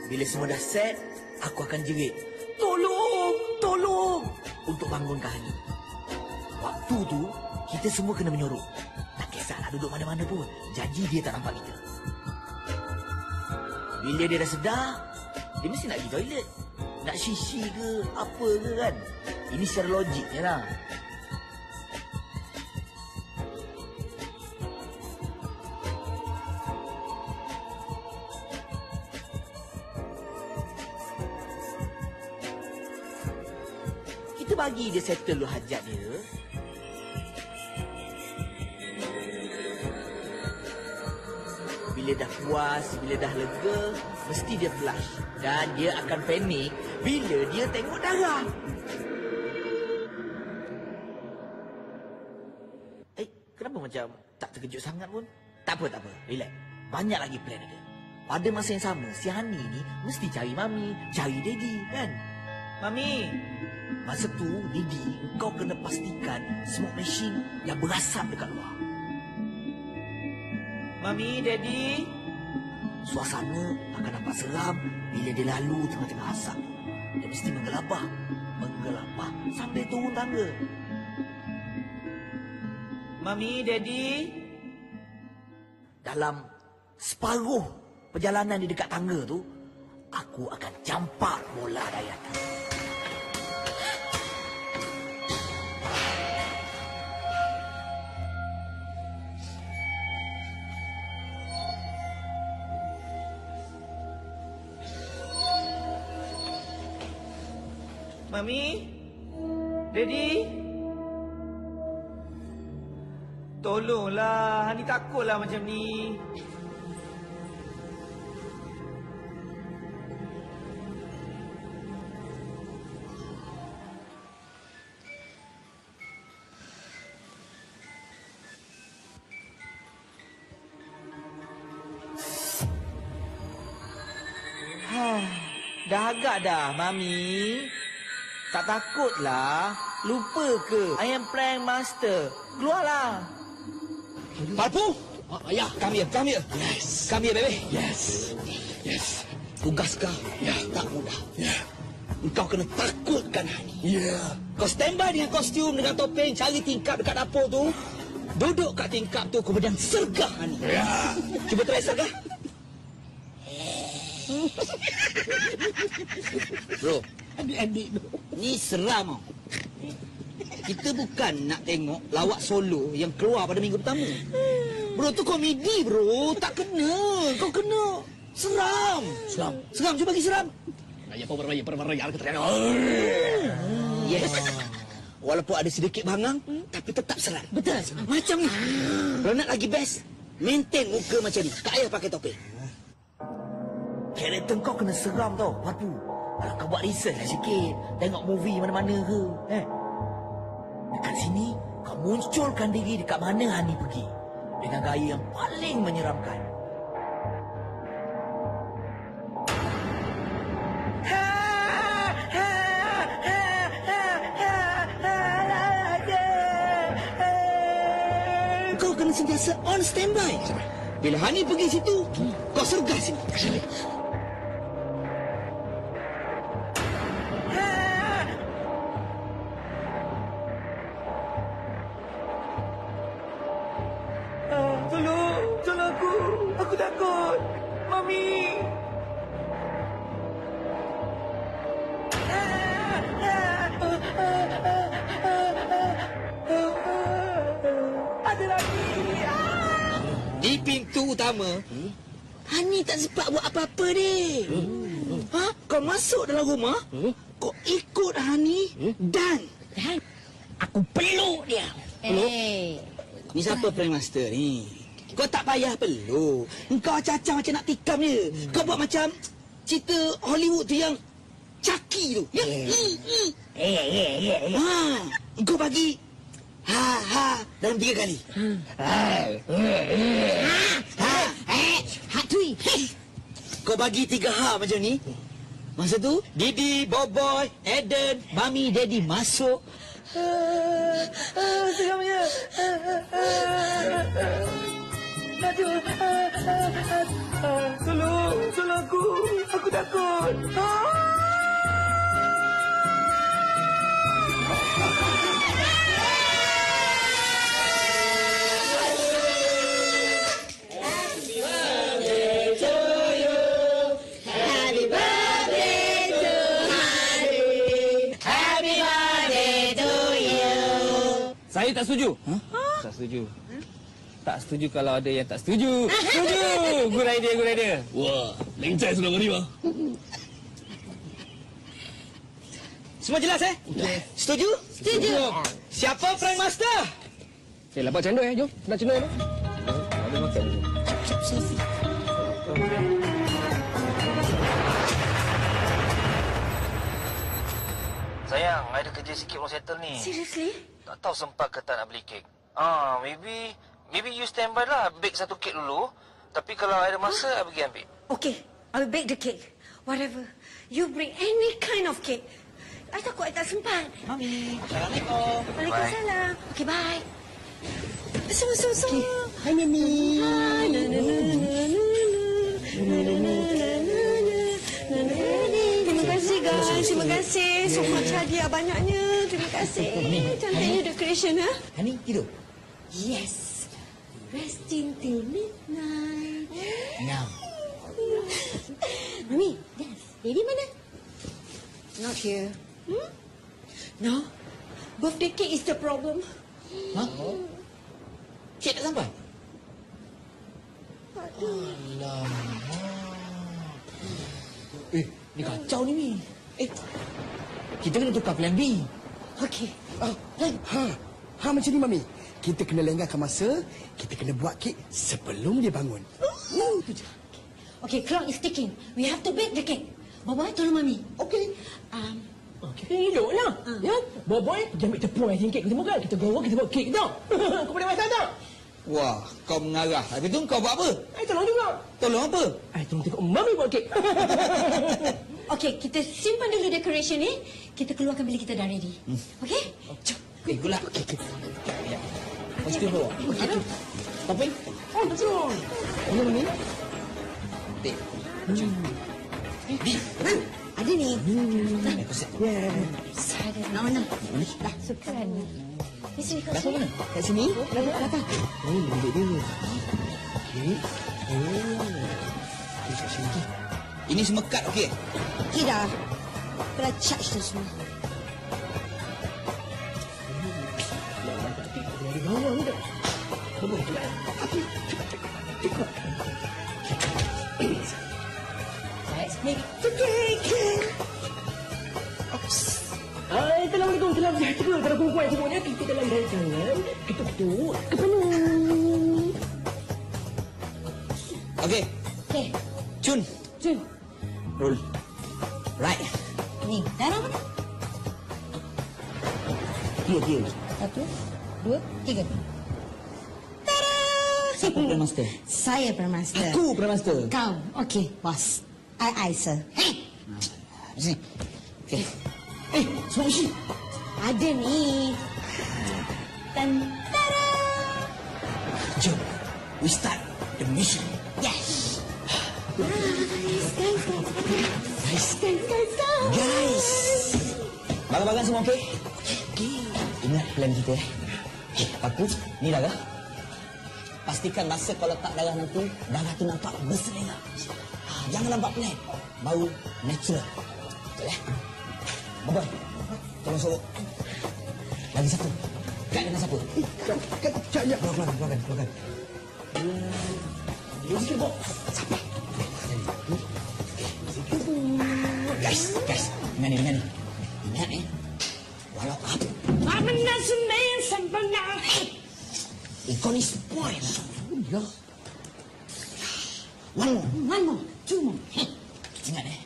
Bila semua dah set, aku akan jerit. Tolong! Tolong! Untuk bangunkan Hani. Waktu tu, kita semua kena menyorok. Tak kisahlah duduk mana-mana pun. Janji dia tak nampak kita. Bila dia dah sedar, dia mesti nak pergi toilet. Nak sisi ke, apa ke kan? Ini secara logiknya lah. Kita bagi dia settle dulu hajat dia. Bila dah puas, bila dah lega, mesti dia flush. Dan dia akan panik bila dia tengok darah. Kenapa macam tak terkejut sangat pun? Tak apa. Relax. Banyak lagi plan ada. Pada masa yang sama, si Hani ni mesti cari Mami, cari Daddy, kan? Mami! Masa tu, Daddy, kau kena pastikan smoke machine yang berasap dekat luar. Mami, Daddy! Suasana akan nampak seram bila dia lalu tengah-tengah asap tu. Dia mesti menggelabah. Menggelabah sampai turun tangga. Mami, Daddy. Dalam separuh perjalanan di dekat tangga tu, aku akan campak bola dayat. Mami, Daddy. Tolonglah, Hani takutlah macam ni. Dah agak dah, Mami. Tak takutlah. Lupa ke? I am prank master. Keluarlah. Parpu, ayah, come here. Yes. Come here, baby. Yes. Tugas kau tak mudah. Kau kena takutkan Hani. Kau stand by dengan kostum, dengan topeng, cari tingkap dekat dapur tu. Duduk kat tingkap tu, kemudian sergah Hani. Cuba try sergah. Bro, adik-adik ni seram. Kita bukan nak tengok lawak solo yang keluar pada minggu pertama. Bro, tu komedi bro. Tak kena. Kau kena seram. Seram. Cuba bagi seram. Raya, keterian. Yes. Walaupun ada sedikit bangang, tapi tetap seram. Betul. Macam ni. Kalau nak lagi best, maintain muka macam ni. Tak payah pakai topeng. Karakter kau kena seram tau, Papu. Kalau kau buat research lah sikit. Tengok movie mana-mana ke. Dekat sini, kau munculkan diri dekat mana Hani pergi. Dengan gaya yang paling menyeramkan. Kau kena sentiasa on standby. Bila Hani pergi situ, kau sergah sini. Aku takut. Mami. Ada lagi. Di pintu utama, Hani tak sempat buat apa-apa deh. Kau masuk dalam rumah, kau ikut Hani dan aku peluk dia. Ni siapa prank master ni? Kau tak payah perlu. Kau cacah macam nak tikam dia. Kau buat macam cerita Hollywood tu yang Chucky tu. Kau bagi dalam 3 kali. Kau bagi 3 ha macam ni. Masa tu, Didi, Boboy, Aiden, Mami, Daddy masuk. Seramnya. Aduh. Tolong, tolong aku. Aku takut. Saya tak setuju. Huh? Tak setuju. Huh? Tak setuju kalau ada yang tak setuju. Setuju. Good idea, good idea. Wah, lencai sudah kali bah. Semua jelas eh? Okay. Setuju? Setuju. Siapa prank master? Saya lapar cendol eh, jom. Nak cendol eh? Ada makan. Sayang, ada kerja sikit belum settle ni. Seriously? Tak tahu sempat ke tak nak beli kek. Ah, maybe you standby lah. Bake satu kek dulu. Tapi kalau ada masa, huh? I pergi ambil. Okay, I'll bake the cake. Whatever. You bring any kind of cake. I takut I tak sempat. Mami, Assalamualaikum. Waalaikumsalam. Okay, bye. Sama-sama. Hai, Mami. Hai, terima kasih. Semua hadiah banyaknya. Terima kasih. Cantiknya decoration, ha? Hani, tidur? Yes. Resting till midnight. Now. Mami, dance. Daddy mana? Not here. Hmm? No. Birthday cake is the problem. Huh? Cake tak sampai? Aduh. Alamak. Eh, ni kacau ni, Mi. Eh, kita kena tukar plan B. Okey. Ha, macam ni, Mami. Kita kena lengahkan masa, kita kena buat kek sebelum dia bangun. Itu je. Okey, clock is ticking. We have to bake the cake. Boboy, tolong Mami. Okey. Okay. Eloklah. Ya? Boboy, pergi ambil tepung yang kek kita buat. Kita goreng, kita buat kek, tau. Kau boleh masak tak? Wah, kau mengarah. Habis tu kau buat apa? Saya tolong juga. Tolong apa? Saya tolong tengok Mami buat kek. Okey, kita simpan dulu decoration ni. Kita keluarkan bila kita dah ready. Okey? Jom. Ikutlah. Okey. Mesti bawa. Aduh. Topeng? Oh, betul. Ini mana ni? Teh. Di. Ada ni. Aku set. Ya. Ada. Mana? Dah, super. Di sini kau. Kat sini. Datang. Oh, ambil dulu. Okey. Oh. Di sini. Ini semua kad, okey? Okey dah. Aku dah charge tu semua. Dari bawah ni dah. Bawah tu dah. Baik, sini. Kekek. Ups. Assalamualaikum. Selamat pada perempuan semuanya. Kita dalam dari tangan. Ketuk-ketuk. Kepenuh. Okey. Okey. Cun. Cun. Roll. Right. Ni, darah mana? Dia. 1, 2, 3. Tada! Siapa Premaster? Saya Premaster. Aku Premaster. Kau. Okey, bos. I, sir. Hei! Sini. Okey. Eh, semua mesti. Ada ni. Tantara! Jom. We start the mission. Yes. Guys, barang-barang semua okey? Okey. Ingat plan kita eh. Aku, ni darah. Pastikan masa kau letak darah nanti, darah tu nampak berselenggak. Jangan nampak plan. Baru natural. Betul eh? Boboy, tolong sorok. Lagi satu. Kat dengan siapa? Kat. Keluarkan. Dia sikit bok. Sampai. Guys, dengar ni. Ingat ni. Walau apa? Mama nak semen sebenar. Kau ni spoil. One more. 2 more. Ingat ni.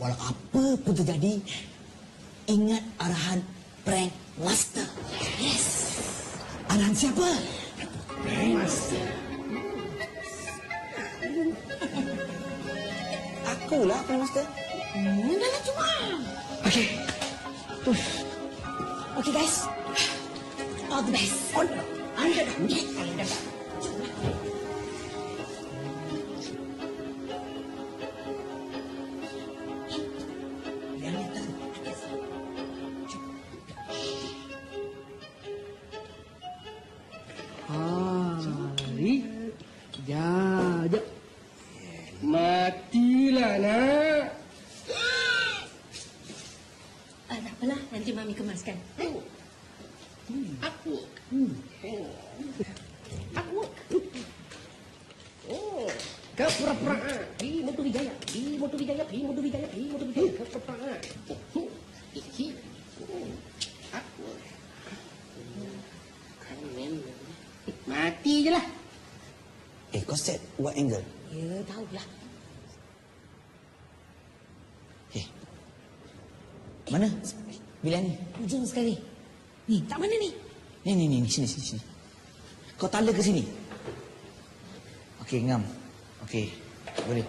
Walau apa pun terjadi, ingat arahan prank master. Yes. Arahan siapa? Prank master. Akulah prank master. Nana cuma. Oke. Oke guys. All the best. Anda dah. Jajak. Matilah nak. Tak apalah, nanti mami kemaskan. Aku. Kau pura-pura. Di Motor Wijaya. Kau pura-pura. Aku. Kamen. Mati je lah. Kau set what angle? Ya, tahulah. Mana? Bila ni? Ujung sekali. Ni, tak mana ni? Ni, sini. Kau tala ke sini? Okey, ngam. Okey, boleh.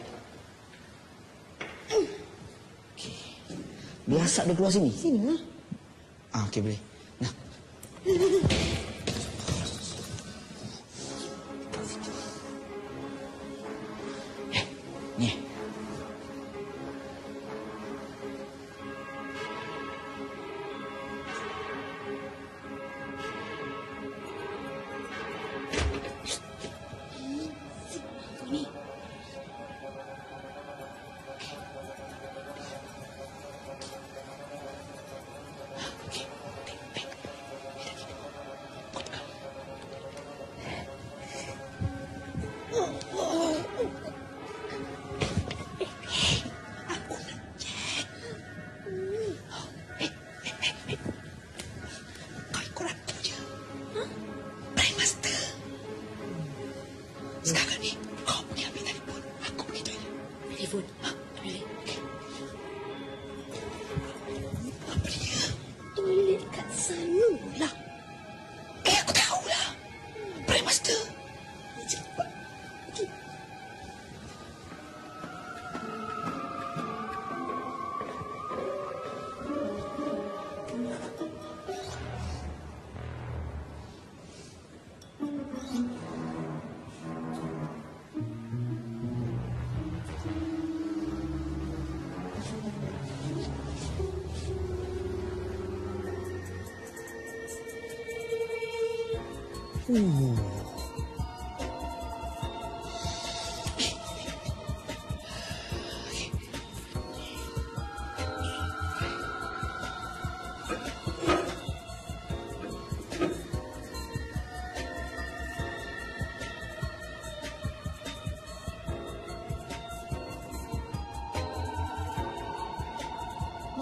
Okey. Biasa dia keluar sini? Sini lah. Ah, okey, boleh. Nah.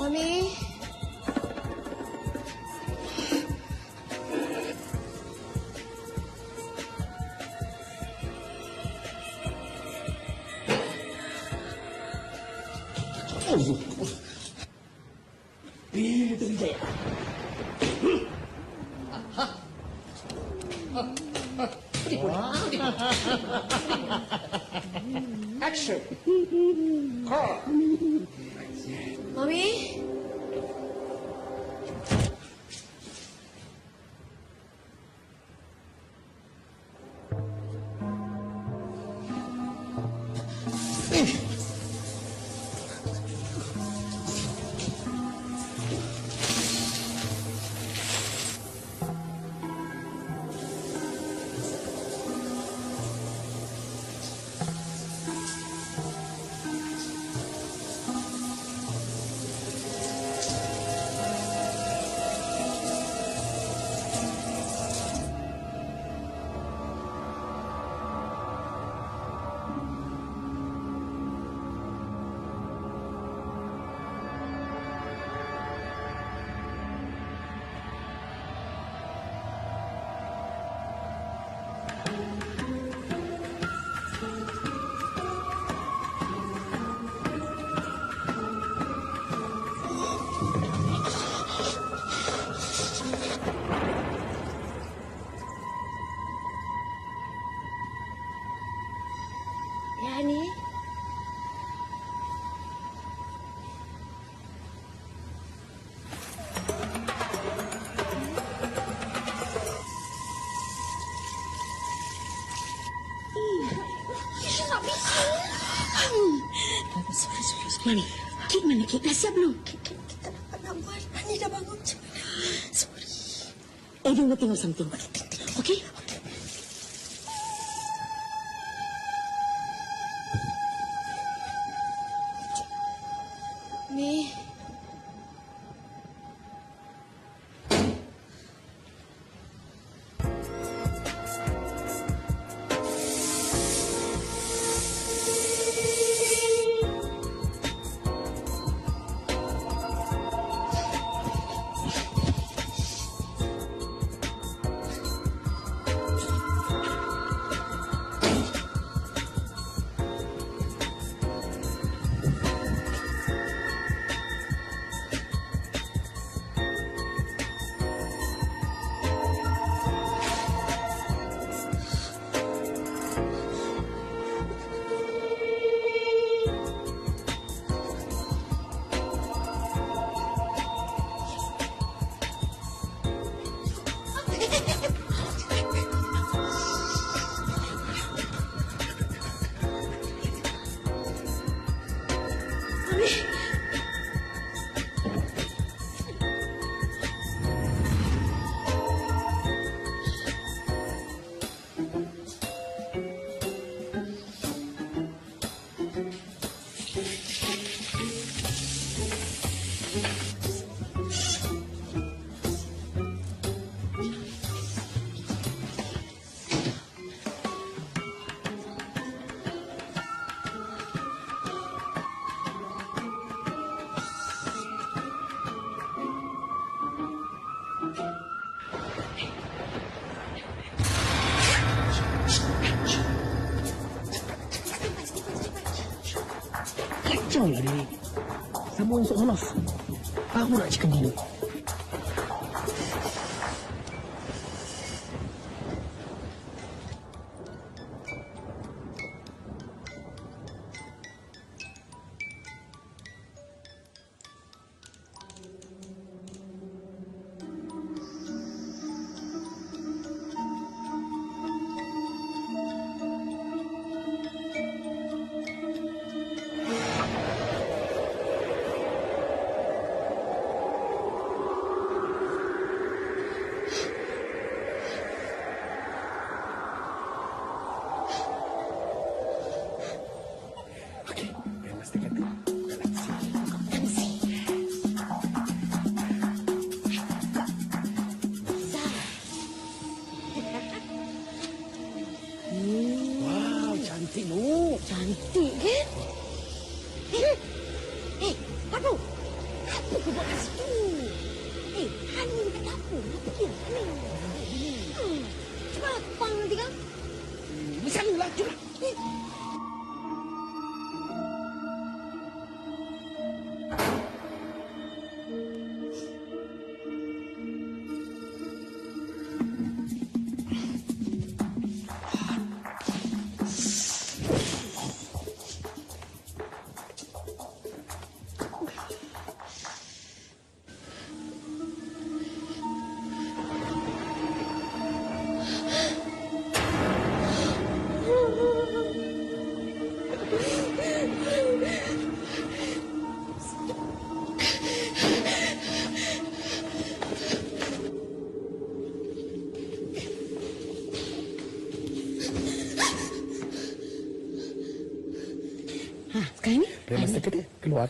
Mommy. Action. Call. Mommy. Hani, tante sorry. Gimana kita siap belum? Kita dapat bangun. Hani dah bangun. Sorry. Aiden will think of something. Okay? Mi. Kacau lah dia. Sambung esok solas. Baru nak cakap gini. Cantik kan? Aduh! Apa kau buat kat situ? Hani dekat dapur. Nak pergi lah Hani. Cepat, pang nanti kan? Misalnya lah, cuman. Keluar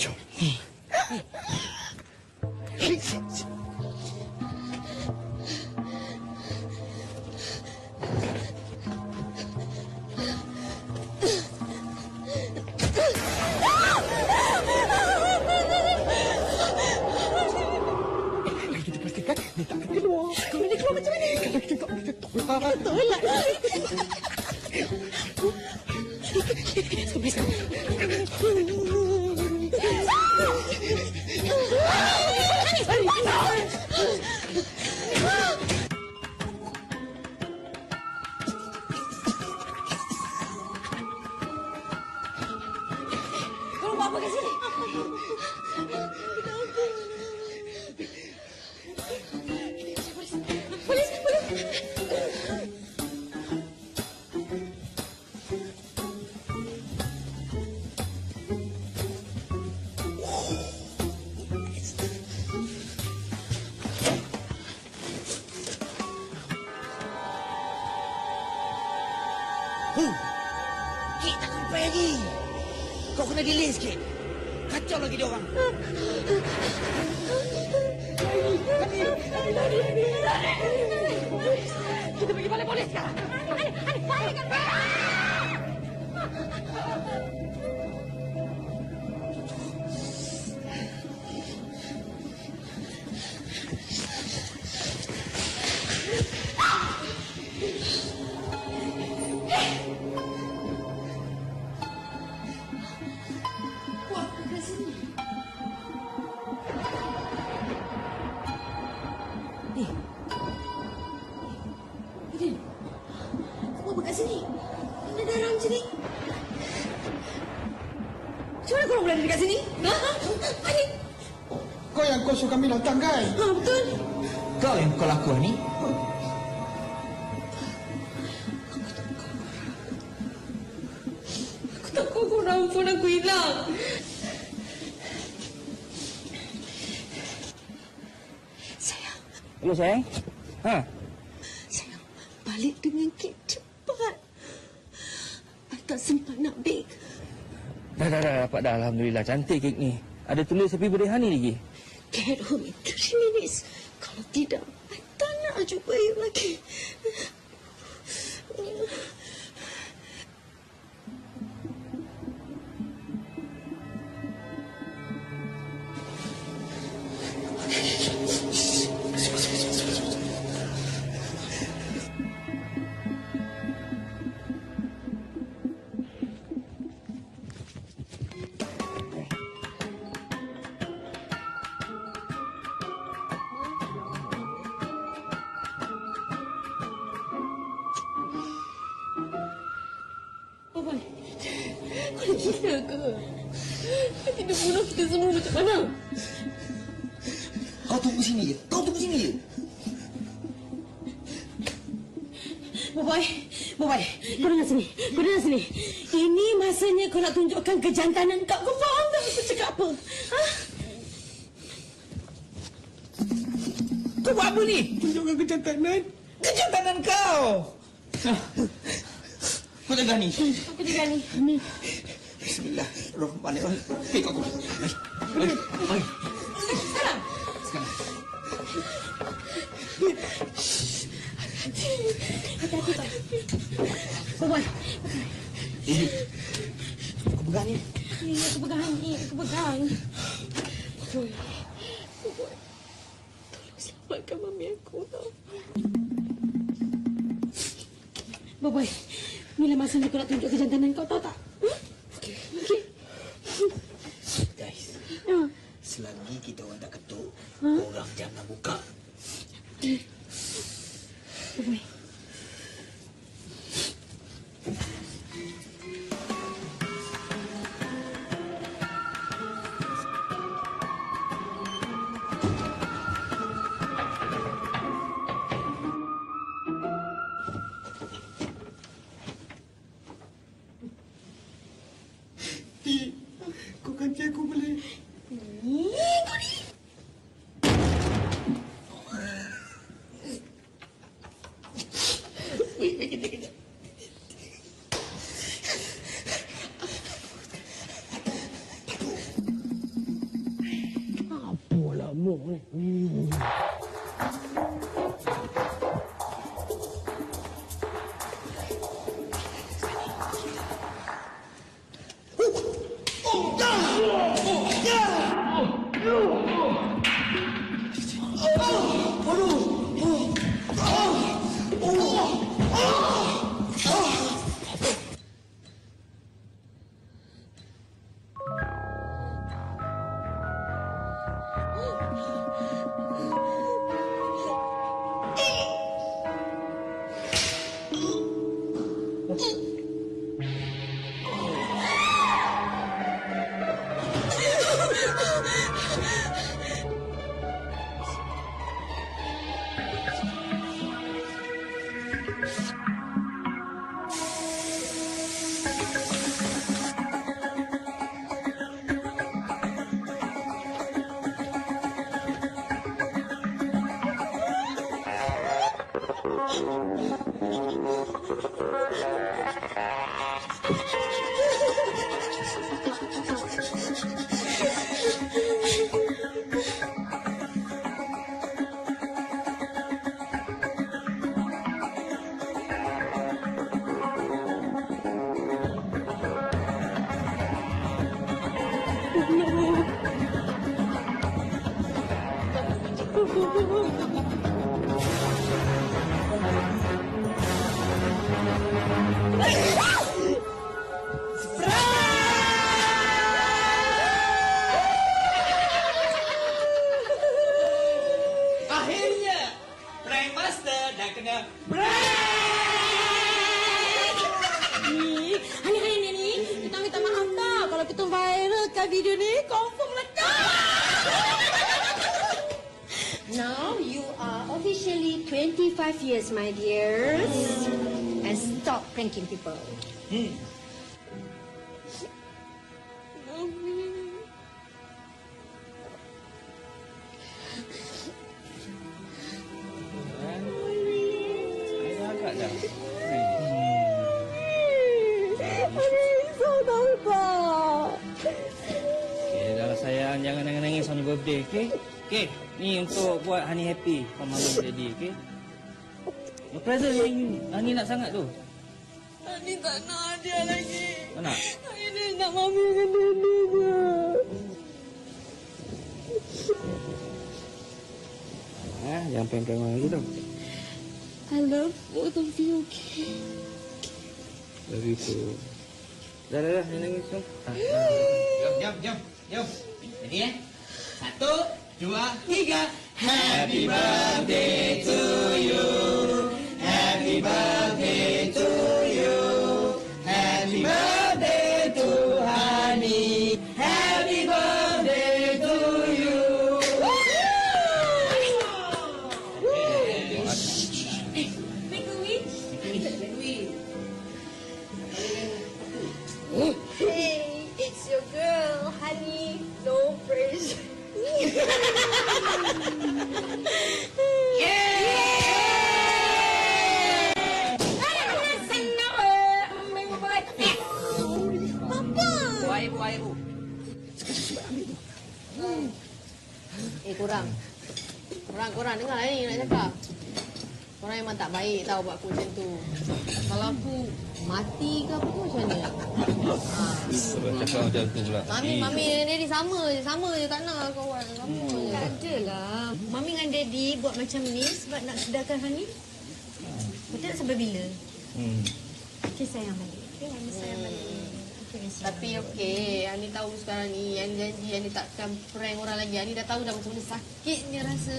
Jom. Kalau kita pastikan, dia tak akan keluar. Kalau dia keluar macam mana? Kalau kita tolak. Tolak. Sebelum sekarang. Polis. Kita kena pergi. Kau kena delay sikit. Kacau lagi dia orang. Kita pergi balik polis sekarang. Hani, balik kan? Sayang. Sayang, balik dengan kek cepat. I tak sempat nak bake. Dah, dapat dah. Alhamdulillah, cantik kek ni. Ada tulis happy birthday Hani lagi. Get home in 3 minutes. Kalau tidak, I tak nak jumpa you lagi. Kejantanan kau, kau faham tak aku cakap apa? Ha? Kau buat apa ni? Tunjukkan kejantanan. Kejantanan kau! Kau jaga ni. Aku jaga ni. Ni. Bismillahirrahmanirrahim. Pik aku. Mari. Sekarang. Hati-hati tak? Bapak. Ini. Pegang ni. Ya, aku pegang ni. Aku pegang. Boy. Boy. Tolong selamatkan mami aku tau. Boy. Bila masanya kau nak tunjuk kejantanan kau tau tak? Huh? Okey. Okey. Guys. Selagi kita orang tak ketuk, orang jangan buka. Boy. Yes, my dears, and stop pranking people. Okay, dah sayang, jangan nangis on your birthday, okay? Okay, ni untuk buat Hani happy sama malam jadi, okay? Present yang Hani nak sangat tu. Hani tak nak dia lagi. Tak nak? Hani nak mami dengan dede je. Ah, jangan pengen-pengen lagi tu. I love both of you, okay? Love you too. Dah, jangan nangis tu. Jom. Jadi eh. 1, 2, 3. Happy birthday to you. Happy birthday to you. Happy birthday to Hani. Happy birthday to you. Make a wish. Hey, it's your girl, Hani. No pressure. Korang dengar ni nak cakap. Korang memang tak baik tau buat aku macam tu. Kalau aku mati ke apa tu macam mana? Korang cakap macam tu pula. Mami dengan Daddy sama je tak nak kawan. Tak ada lah. Mami dengan Daddy buat macam ni sebab nak sedahkan Hani. Betul tak sampai bila? Okay, sayang balik. Okay, Mami sayang balik. Tapi okey, Hani tahu sekarang ni, Hani janji Hani takkan prank orang lagi. Hani dah tahu dah macam mana sakitnya rasa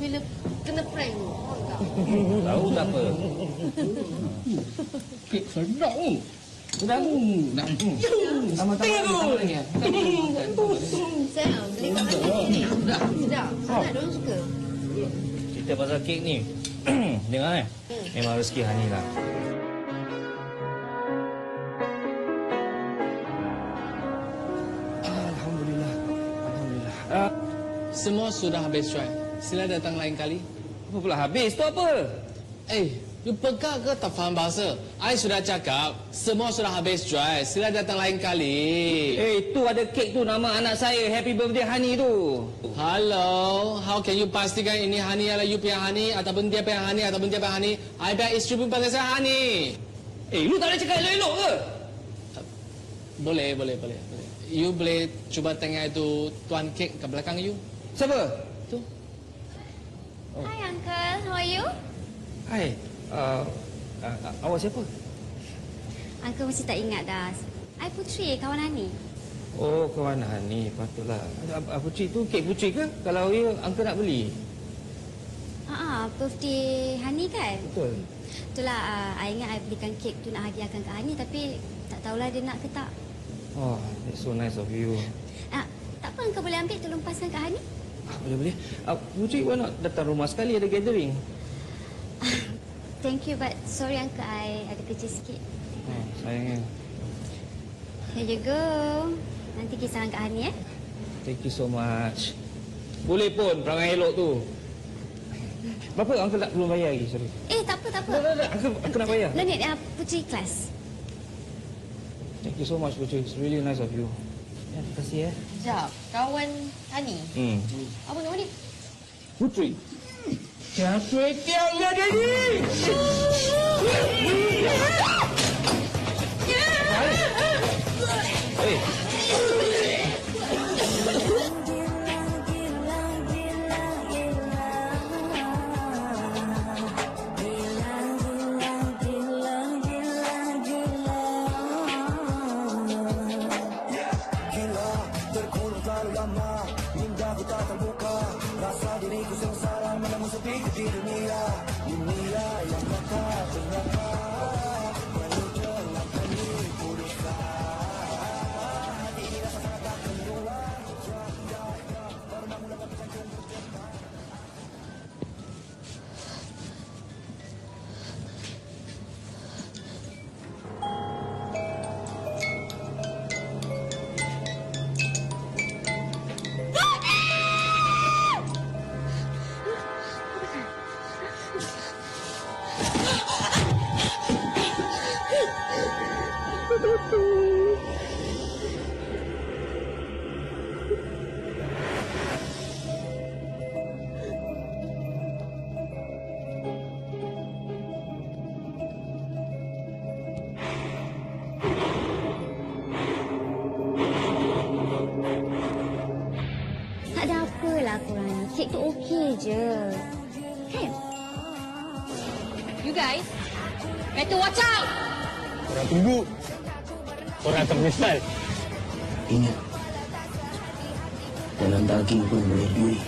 bila kena prank tu. Tahu tak apa. Kek sedap tu. Sayang, beli kat Hani ni. Sedap. Anak diorang suka. Cerita pasal kek ni, dengar kan? Memang rezeki Hani lah. Semua sudah habis try. Sila datang lain kali. Apa pula habis tu apa? You peka ke tak faham bahasa? I sudah cakap, semua sudah habis try. Sila datang lain kali. Tu ada kek tu nama anak saya. Happy birthday Hani tu. Hello, how can you pastikan ini Hani ala you punya Hani ataupun dia punya Hani ataupun dia punya Hani? I punya isteri pun panggil saya Hani. Lu tak boleh cakap elok-elok ke? Boleh. You boleh cuba tengok itu tuan kek ke belakang you. Siapa? Tu. Oh. Hi Uncle, how are you? Hi. Awak siapa? Uncle masih tak ingat dah. I Putri, kawan Hani. Oh, kawan Hani. Patutlah. Putri tu kek Putri ke? Kalau ya, Uncle nak beli. Birthday Hani kan? Betul. Itulah, I ingat I belikan kek tu nak hadiahkan ke Hani tapi tak tahulah dia nak ke tak. Oh, that's so nice of you. Tak apa, kau boleh ambil tolong pasang kat Hani? Boleh. Putri, why not datang rumah sekali ada gathering? Thank you, but sorry Uncle, I ada kerja sikit. Sayangnya. Here you go. Nanti kisah kat Hani, eh? Thank you so much. Boleh pun, perangai elok tu. Berapa Uncle tak belum bayar lagi, sorry. Tak apa. Uncle nak bayar. Putri kelas. Thank you so much, Putri. It's really nice of you. Ya, terima kasih ya. Sekejap, kawan Hani. Apa nama dia? Putri. Jatuh tiangnya dia ni! Hei! Misal, ingat, dalam daging pun boleh duri.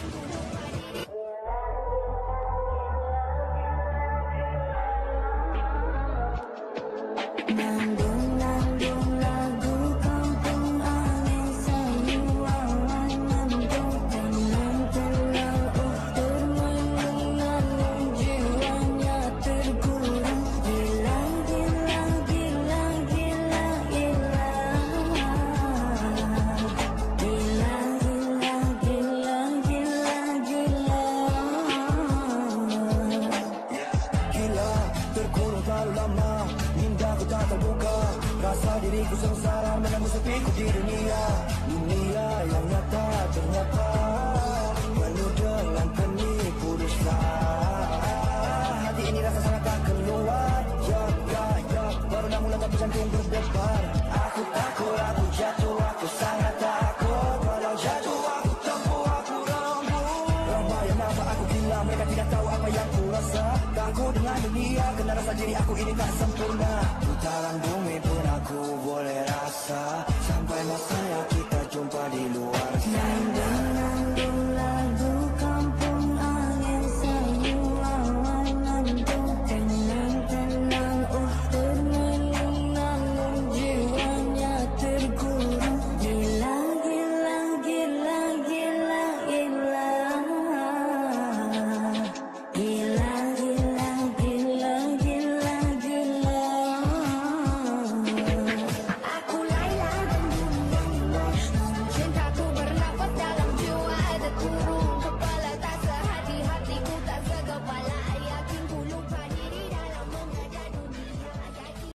Sampai masa